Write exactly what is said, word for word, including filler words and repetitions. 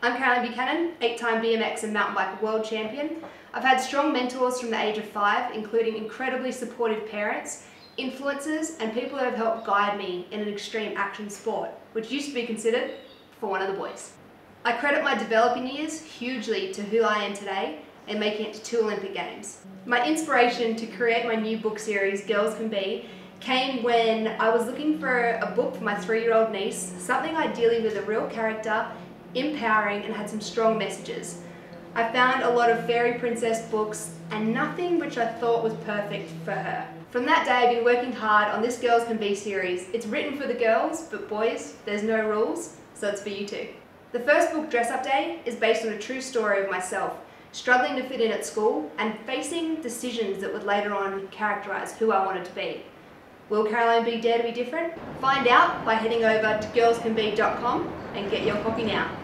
I'm Caroline Buchanan, eight-time B M X and mountain bike world champion. I've had strong mentors from the age of five, including incredibly supportive parents, influencers, and people who have helped guide me in an extreme action sport, which used to be considered for one of the boys. I credit my developing years hugely to who I am today and making it to two Olympic Games. My inspiration to create my new book series, Girls Can Be, came when I was looking for a book for my three-year-old niece, something ideally with a real character, empowering, and had some strong messages. I found a lot of fairy princess books and nothing which I thought was perfect for her. From that day, I've been working hard on this Girls Can Be series. It's written for the girls, but boys, there's no rules, so it's for you too. The first book, Dress Up Day, is based on a true story of myself, struggling to fit in at school and facing decisions that would later on characterise who I wanted to be. Will Caroline be dare to be different? Find out by heading over to girls can be dot com and get your copy now.